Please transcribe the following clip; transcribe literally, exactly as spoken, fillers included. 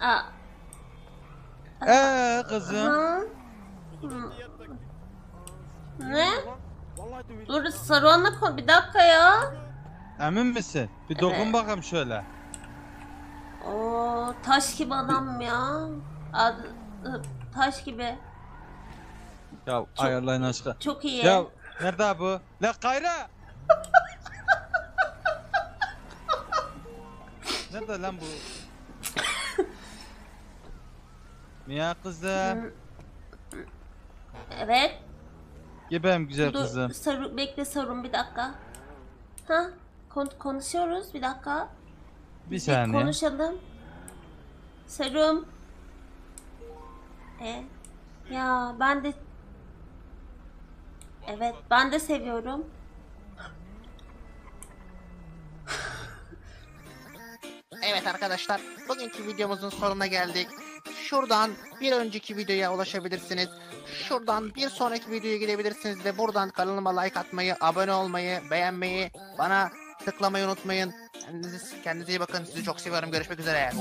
Aa. Ee kızım. Ha? Ne? Dur Sarun'la konuş. Bir dakika ya. Emin misin? Bir dokun evet. Bakalım şöyle. Oo, taş gibi adam ya. Ad, taş gibi. Ya ayarlayın aşkına. Çok iyi. Ya nerede bu? La Kayra. Nerede lan bu? Mia kızım. Evet. Gebeyim güzel dur, kızım. Sarı, bekle Sarum bir dakika. Ha kon konuşuyoruz bir dakika. Bir saniye. Bir konuşalım. Sarum. E ya ben de. Evet ben de seviyorum. Evet arkadaşlar, bugünkü videomuzun sonuna geldik. Şuradan bir önceki videoya ulaşabilirsiniz. Şuradan bir sonraki videoya gidebilirsiniz ve buradan kanalıma like atmayı, abone olmayı, beğenmeyi, bana tıklamayı unutmayın. Kendinize, kendinize iyi bakın. Sizi çok seviyorum. Görüşmek üzere.